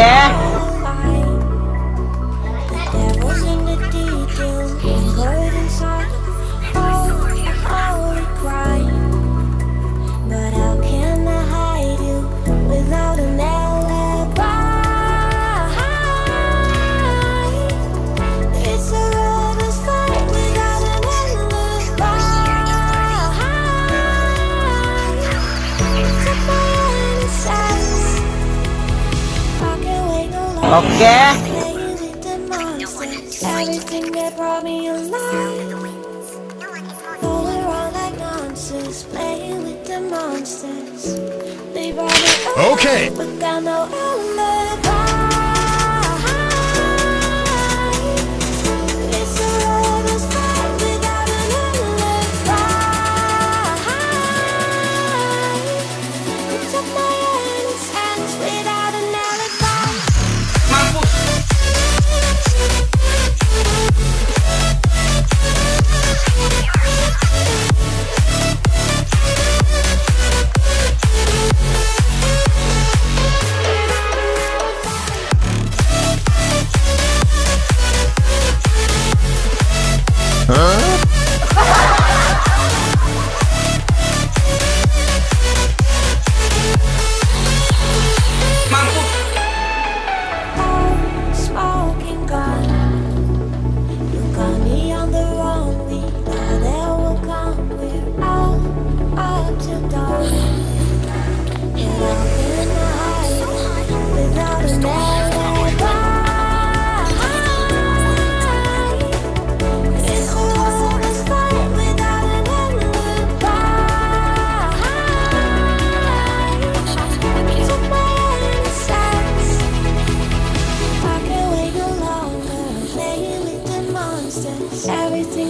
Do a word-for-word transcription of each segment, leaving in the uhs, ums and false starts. Yeah. Okay. Everything that brought me alive. Rolling around like monsters, playing with the monsters. They brought me up, okay, but got no alibi. It's a lover's fight without an alibi. It's a man's hands without an alibi. Everything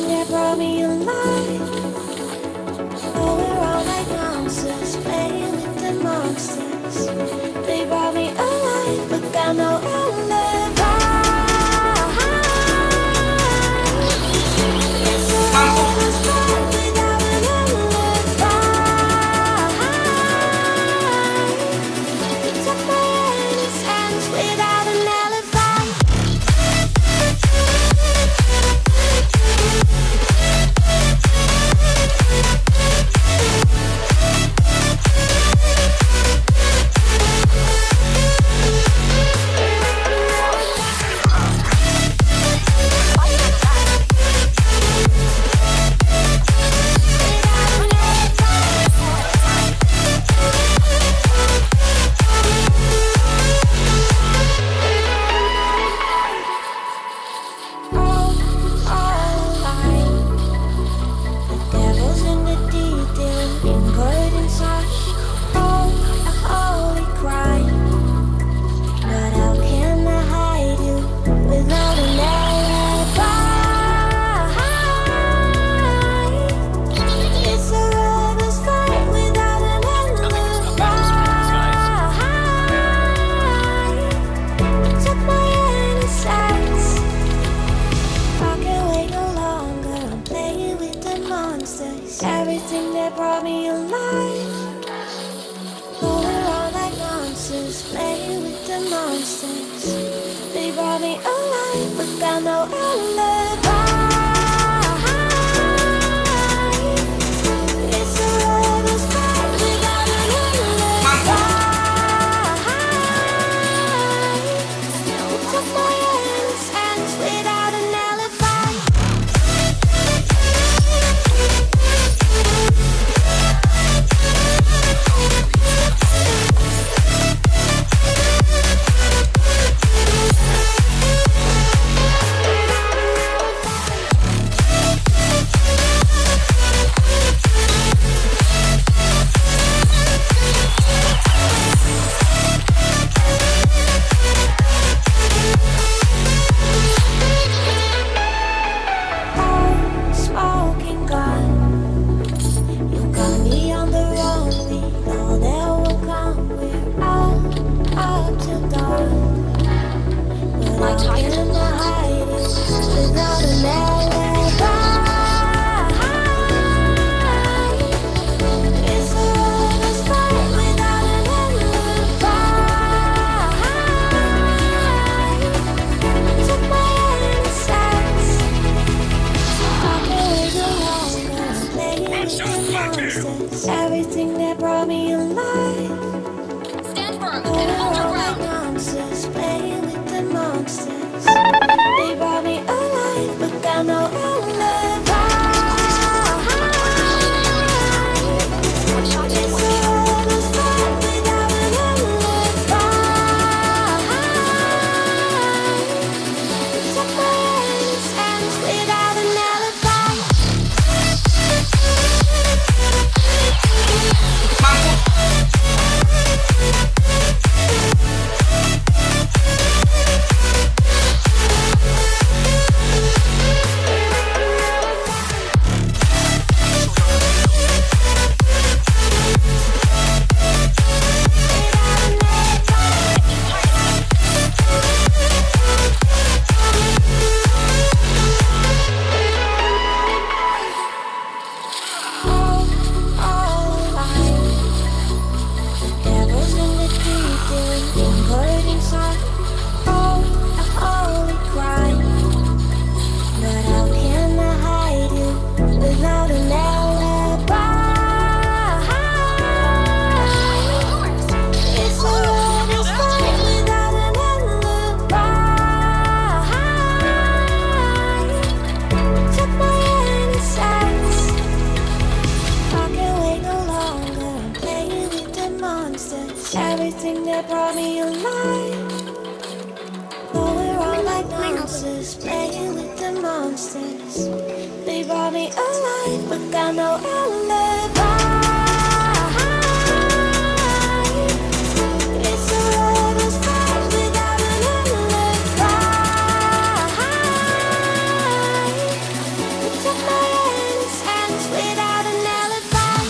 that brought me alive. Oh, we're all like monsters, playing with the monsters. They brought me alive, but got no alibi. It's a lover's fight without an alibi. It's a man's hands without an alibi. Everything that brought me alive. Rolling around like monsters, playing with the monsters. They brought me alive, but got no alibi. Everything that brought me alive, but we're all like monsters, playing with the monsters. They brought me alive, but got no alibi. Everything that brought me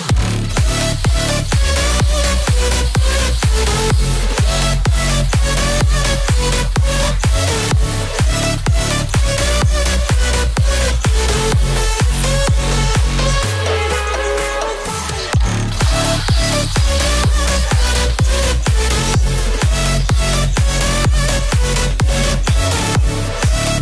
alive, oh, we're all like monsters, playing with the monsters. They brought me alive, but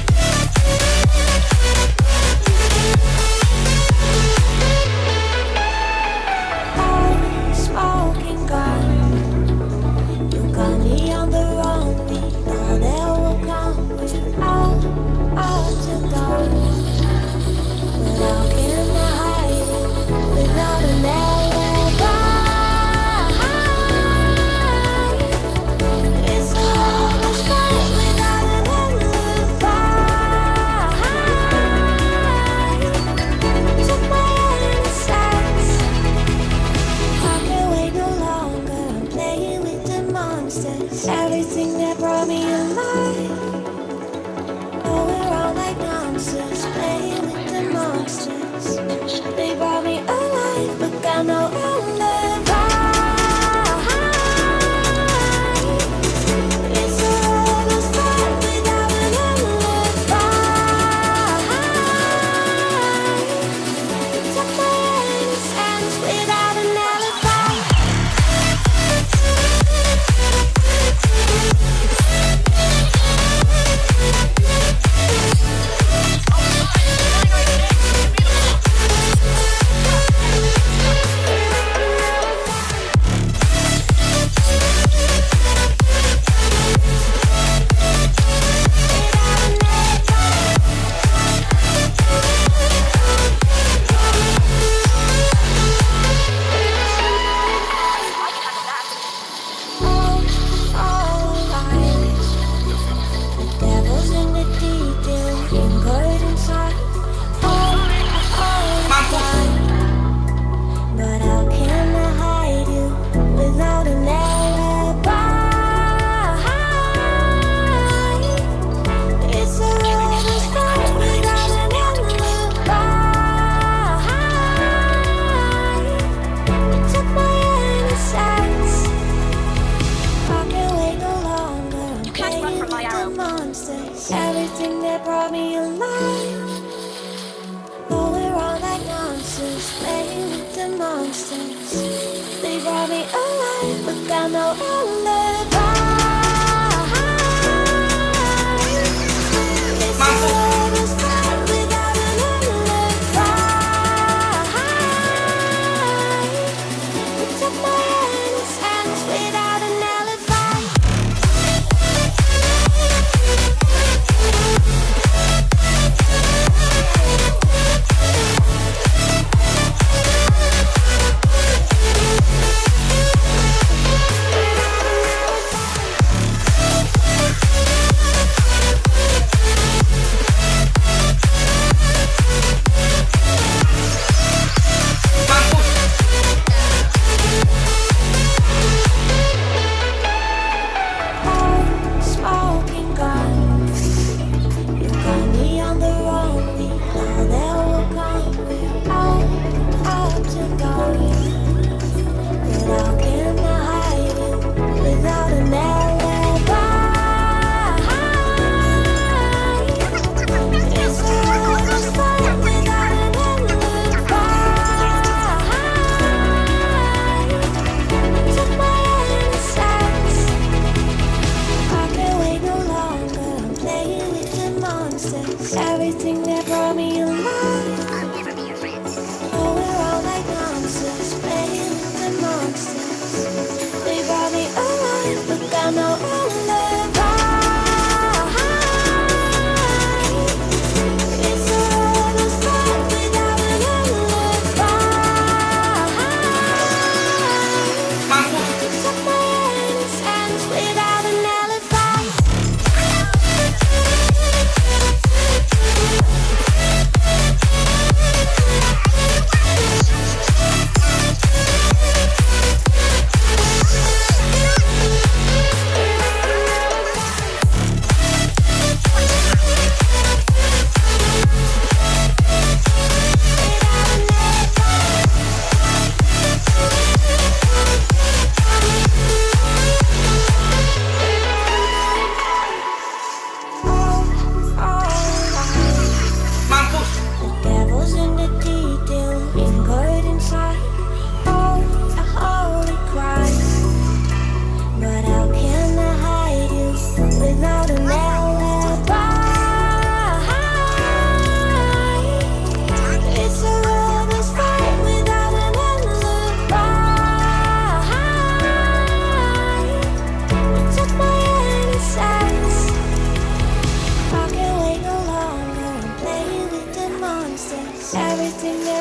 got no alibi. Everything that brought me alive, but we're all like monsters, playing with the monsters. They brought me alive, but got no alibi. wasting their promise. Everything that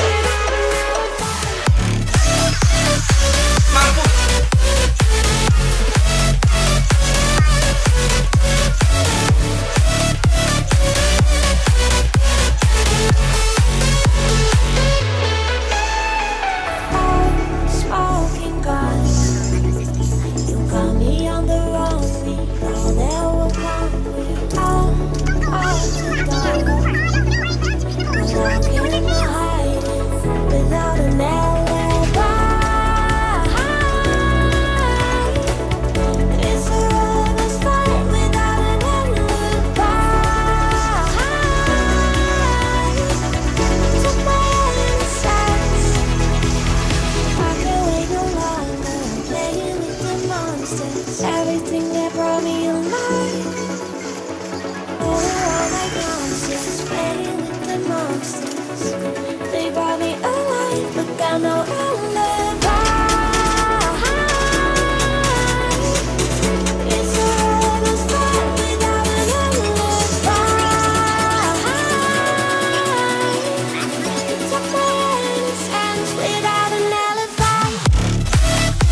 brought me alive, oh, we're all like monsters, playing with the monsters. They brought me alive, but got no alibi. Everything that brought me alive, oh, we're all like monsters, playing with the monsters. They brought me alive, but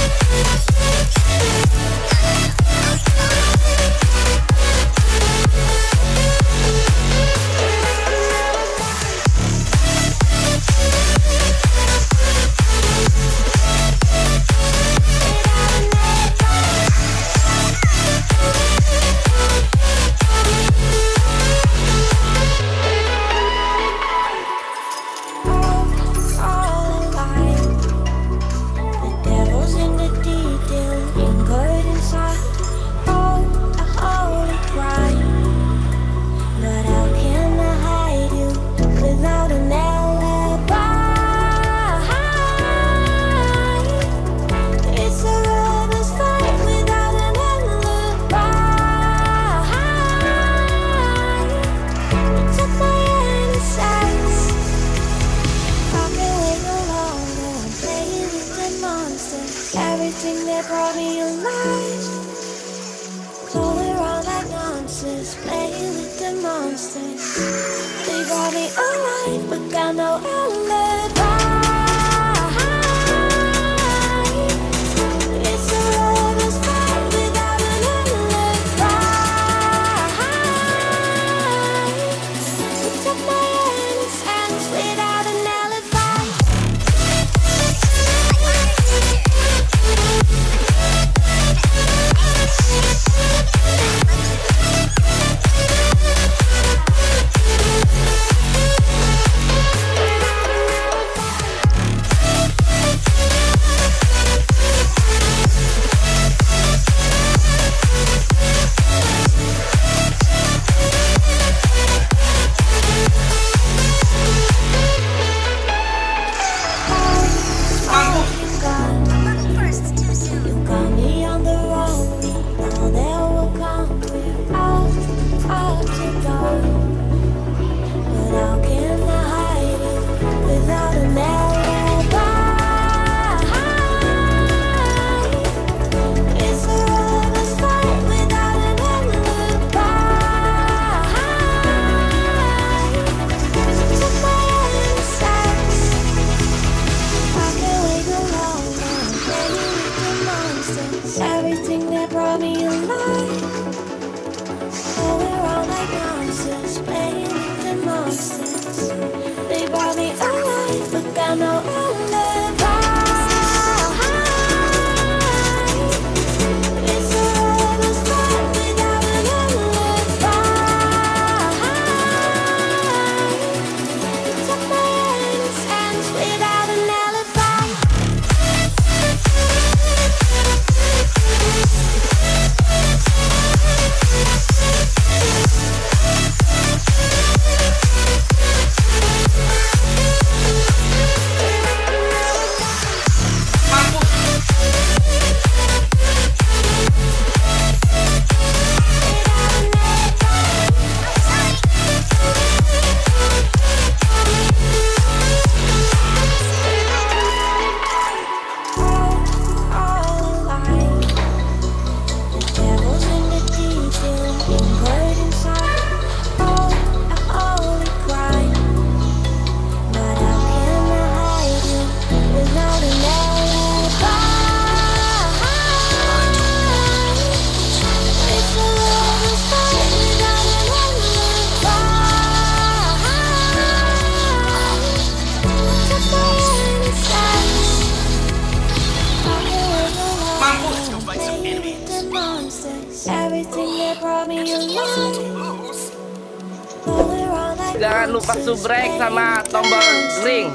got no alibi. Everything that brought me alive, oh, we're all like monsters, playing with the monsters. They brought me alive, but got no alibi. It's a lover's fight without an alibi. It took my Jangan lupa subrek sama tombol ring.